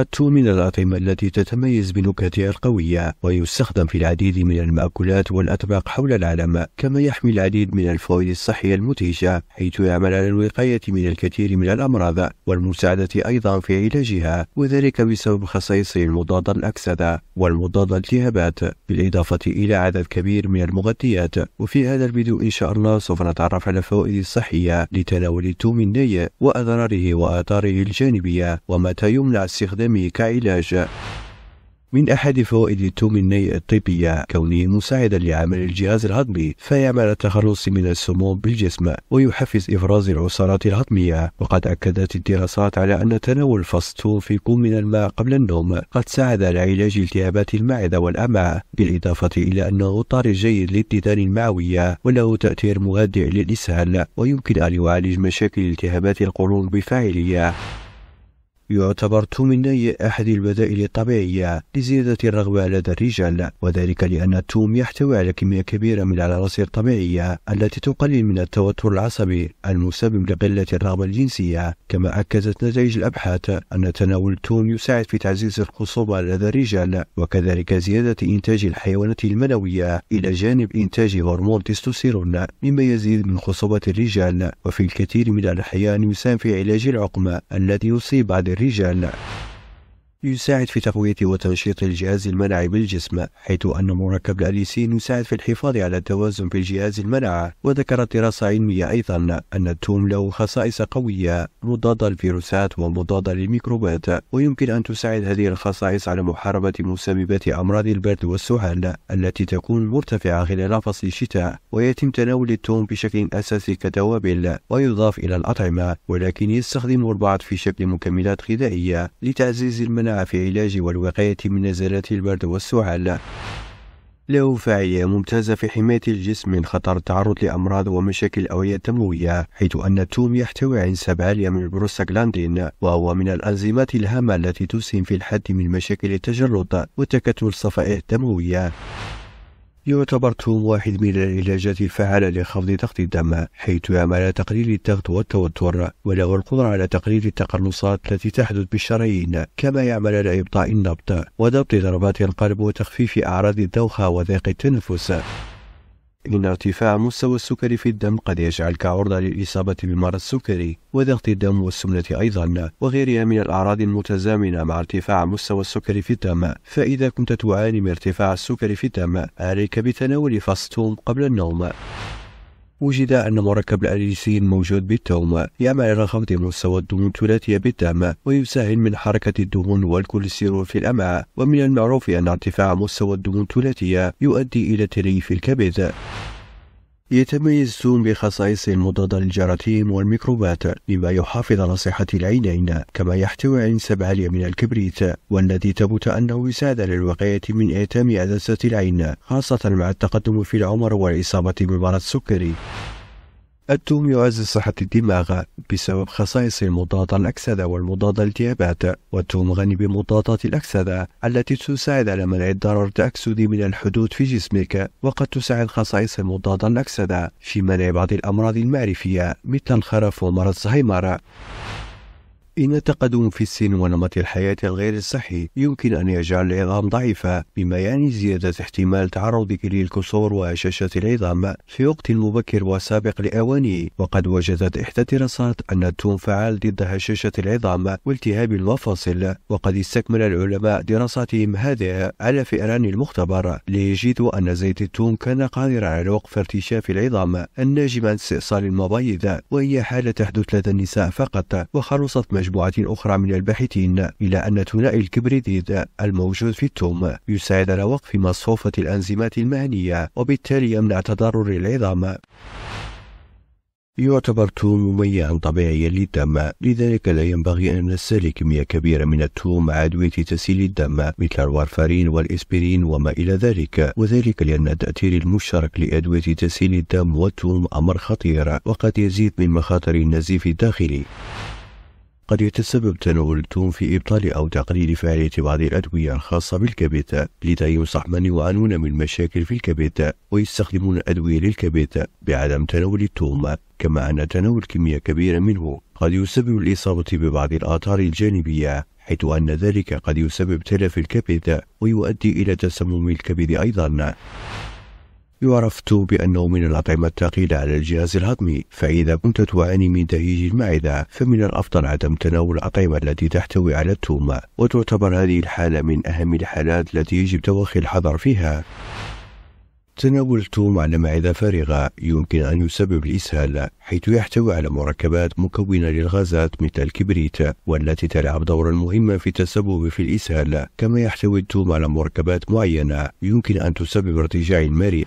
التوم الأطعمة التي تتميز بنكهتها القوية، ويستخدم في العديد من المأكولات والأطباق حول العالم، كما يحمل العديد من الفوائد الصحية المدهشة، حيث يعمل على الوقاية من الكثير من الأمراض والمساعدة أيضا في علاجها، وذلك بسبب خصائصه المضادة للأكسدة والمضادة للالتهابات، بالإضافة إلى عدد كبير من المغذيات. وفي هذا الفيديو إن شاء الله سوف نتعرف على الفوائد الصحية لتناول التوم الني وأضراره وآثاره الجانبية، ومتى يمنع استخدامه كعلاج. من أحد فوائد التوم الني الطبية كونه مساعدا لعمل الجهاز الهضمي، فيعمل على التخلص من السموم بالجسم ويحفز إفراز العصارات الهضمية. وقد أكدت الدراسات على أن تناول فص توم في كوب من الماء قبل النوم قد ساعد على علاج التهابات المعدة والأمعاء، بالإضافة إلى أنه طاري جيد للديدان المعوية وله تأثير مغذي للإسهال، ويمكن أن يعالج مشاكل التهابات القولون بفاعلية. يعتبر التوم الني أحد البدائل الطبيعية لزيادة الرغبة لدى الرجال، وذلك لأن التوم يحتوي على كمية كبيرة من العناصر الطبيعية التي تقلل من التوتر العصبي المسبب لقلة الرغبة الجنسية. كما أكدت نتائج الأبحاث أن تناول التوم يساعد في تعزيز الخصوبة لدى الرجال، وكذلك زيادة إنتاج الحيوانات المنوية، إلى جانب إنتاج هرمون التستوستيرون مما يزيد من خصوبة الرجال، وفي الكثير من الأحيان يساهم في علاج العقم الذي يصيب بعض الرجال. يساعد في تقوية وتنشيط الجهاز المناعي بالجسم، حيث أن مركب الأليسين يساعد في الحفاظ على التوازن في الجهاز المناعي. وذكرت دراسة علمية أيضا أن التوم له خصائص قوية مضادة للفيروسات ومضادة للميكروبات، ويمكن أن تساعد هذه الخصائص على محاربة مسببات أمراض البرد والسعال التي تكون مرتفعة خلال فصل الشتاء. ويتم تناول التوم بشكل أساسي كتوابل ويضاف إلى الأطعمة، ولكن يستخدمه البعض في شكل مكملات غذائية لتعزيز المناعة في علاج والوقاية من نزلات البرد والسعال. له فاعلية ممتازة في حماية الجسم من خطر التعرض لأمراض ومشاكل الأوعية الدموية، حيث أن التوم يحتوي عن نسبة عالية من البروستاغلاندين، وهو من الأنزيمات الهامة التي تسهم في الحد من مشاكل التجلط وتكتل الصفائح الدموية. يعتبر التوم واحد من العلاجات الفعالة لخفض ضغط الدم، حيث يعمل على تقليل الضغط والتوتر، وله القدرة على تقليل التقلصات التي تحدث بالشرايين، كما يعمل على إبطاء النبض وضبط ضربات القلب وتخفيف أعراض الدوخة وضيق التنفس. إن ارتفاع مستوى السكري في الدم قد يجعلك عرضة للإصابة بمرض السكري وضغط الدم والسمنة أيضا، وغيرها من الأعراض المتزامنة مع ارتفاع مستوى السكري في الدم. فإذا كنت تعاني من ارتفاع السكري في الدم، عليك بتناول فص توم قبل النوم. وجد أن مركب الأليسين موجود بالتوم يعمل على خفض مستوى الدهون الثلاثية بالدم، ويساهم من حركة الدهون والكوليسترول في الأمعاء. ومن المعروف أن ارتفاع مستوى الدهون الثلاثية يؤدي إلى تليف الكبد. يتميز التوم بخصائصه المضادة للجراثيم والميكروبات، مما يحافظ على صحة العينين. كما يحتوي على نسبة عالية من الكبريت، والذي ثبت أنه يساعد على الوقاية من إعتام عدسة العين، خاصة مع التقدم في العمر والإصابة بمرض السكري. التوم يعزز صحة الدماغ بسبب خصائصه المضادة للأكسدة والمضادة للالتهابات، والتوم غني بمضادات الأكسدة التي تساعد على منع الضرر التأكسدي من الحدوث في جسمك. وقد تساعد خصائص المضادة للأكسدة في منع بعض الأمراض المعرفية مثل الخرف ومرض الزهايمر. إن التقدم في السن ونمط الحياة الغير الصحي يمكن أن يجعل العظام ضعيفة، بما يعني زيادة احتمال تعرضك للكسور وهشاشة العظام في وقت مبكر وسابق لأوانه. وقد وجدت إحدى الدراسات أن التوم فعال ضد هشاشة العظام والتهاب المفاصل، وقد استكمل العلماء دراساتهم هذه على فئران المختبر ليجدوا أن زيت التوم كان قادرا على وقف ارتشاف العظام الناجم عن استئصال المبايض، وهي حالة تحدث لدى النساء فقط. وخلصت مجموعة أخرى من الباحثين إلى أن ثنائي الكبريتيد الموجود في التوم يساعد على وقف مصفوفة الأنزيمات المعنية، وبالتالي يمنع تضرر العظام. يعتبر التوم مميعا طبيعيا للدم، لذلك لا ينبغي أن نستهلك كمية كبيرة من التوم مع عدوية تسيل الدم مثل الوارفارين والإسبرين وما إلى ذلك، وذلك لأن التأثير المشترك لأدوية تسيل الدم والتوم أمر خطير، وقد يزيد من مخاطر النزيف الداخلي. قد يتسبب تناول التوم في إبطال أو تقليل فعالية بعض الأدوية الخاصة بالكبد، لذا ينصح من يعانون من مشاكل في الكبد ويستخدمون أدوية للكبد بعدم تناول التوم. كما أن تناول كمية كبيرة منه قد يسبب الإصابة ببعض الآثار الجانبية، حيث أن ذلك قد يسبب تلف الكبد ويؤدي إلى تسمم الكبد أيضا. يعرف التوب بأنه من الأطعمة الثقيلة على الجهاز الهضمي، فإذا كنت تعاني من تهيج المعدة فمن الأفضل عدم تناول الأطعمة التي تحتوي على الثوم، وتعتبر هذه الحالة من أهم الحالات التي يجب توخي الحذر فيها. تناول الثوم على معدة فارغة يمكن أن يسبب الإسهال، حيث يحتوي على مركبات مكونة للغازات مثل الكبريت والتي تلعب دورا مهما في التسبب في الإسهال، كما يحتوي الثوم على مركبات معينة يمكن أن تسبب ارتجاع المريء.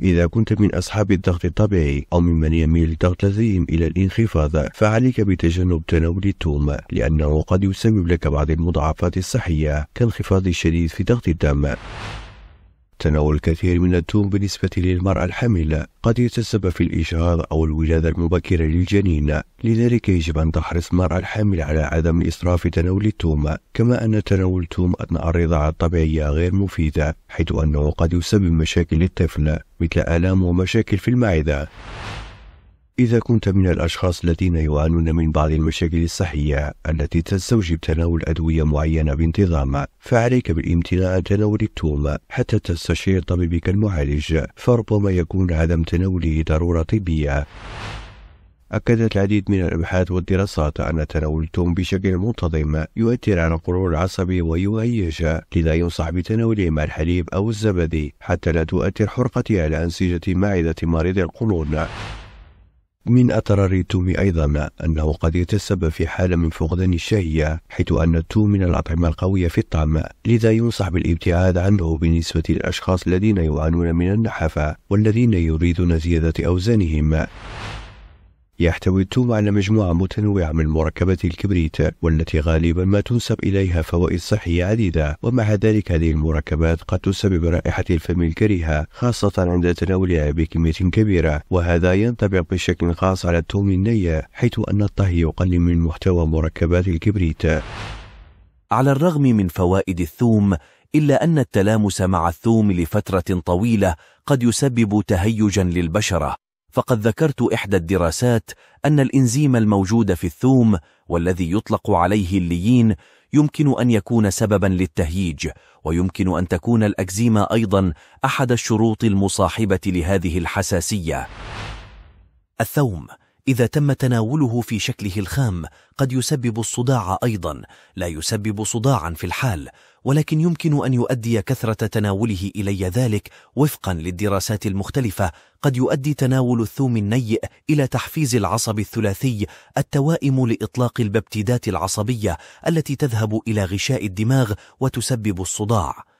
إذا كنت من أصحاب الضغط الطبيعي أو ممن يميل الضغط لديهم إلى الانخفاض، فعليك بتجنب تناول الثوم، لأنه قد يسبب لك بعض المضاعفات الصحية كالانخفاض الشديد في ضغط الدم. تناول الكثير من الثوم بالنسبة للمرأة الحامل قد يتسبب في الإجهاض أو الولادة المبكرة للجنين، لذلك يجب أن تحرص المرأة الحامل على عدم إسراف تناول الثوم، كما أن تناول الثوم أثناء الرضاعة الطبيعية غير مفيدة، حيث أنه قد يسبب مشاكل للطفل مثل آلام ومشاكل في المعدة. إذا كنت من الأشخاص الذين يعانون من بعض المشاكل الصحية التي تستوجب تناول أدوية معينة بانتظام، فعليك بالامتناع عن تناول الثوم حتى تستشير طبيبك المعالج، فربما يكون عدم تناوله ضرورة طبية. أكدت العديد من الأبحاث والدراسات أن تناول الثوم بشكل منتظم يؤثر على القرار العصبي ويهيج، لذا ينصح بتناوله مع الحليب أو الزبادي حتى لا تؤثر حرقته على أنسجة معدة مريض القولون. من أضرار الثوم أيضا أنه قد يتسبب في حالة من فقدان الشهية، حيث أن الثوم من الأطعمة القوية في الطعم، لذا ينصح بالابتعاد عنه بالنسبة للأشخاص الذين يعانون من النحافة والذين يريدون زيادة أوزانهم. يحتوي الثوم على مجموعة متنوعة من مركبات الكبريت، والتي غالبا ما تنسب إليها فوائد صحية عديدة، ومع ذلك هذه المركبات قد تسبب رائحة الفم الكريهة خاصة عند تناولها بكمية كبيرة، وهذا ينطبق بشكل خاص على الثوم الني، حيث أن الطهي يقلل من محتوى مركبات الكبريت. على الرغم من فوائد الثوم، إلا أن التلامس مع الثوم لفترة طويلة قد يسبب تهيجا للبشرة، فقد ذكرت إحدى الدراسات أن الإنزيم الموجود في الثوم والذي يطلق عليه الليين يمكن أن يكون سببا للتهيج، ويمكن أن تكون الأكزيما أيضا أحد الشروط المصاحبة لهذه الحساسية. الثوم إذا تم تناوله في شكله الخام قد يسبب الصداع أيضا، لا يسبب صداعا في الحال، ولكن يمكن أن يؤدي كثرة تناوله إلى ذلك. وفقا للدراسات المختلفة قد يؤدي تناول الثوم النيء إلى تحفيز العصب الثلاثي، التوائم لإطلاق الببتيدات العصبية التي تذهب إلى غشاء الدماغ وتسبب الصداع.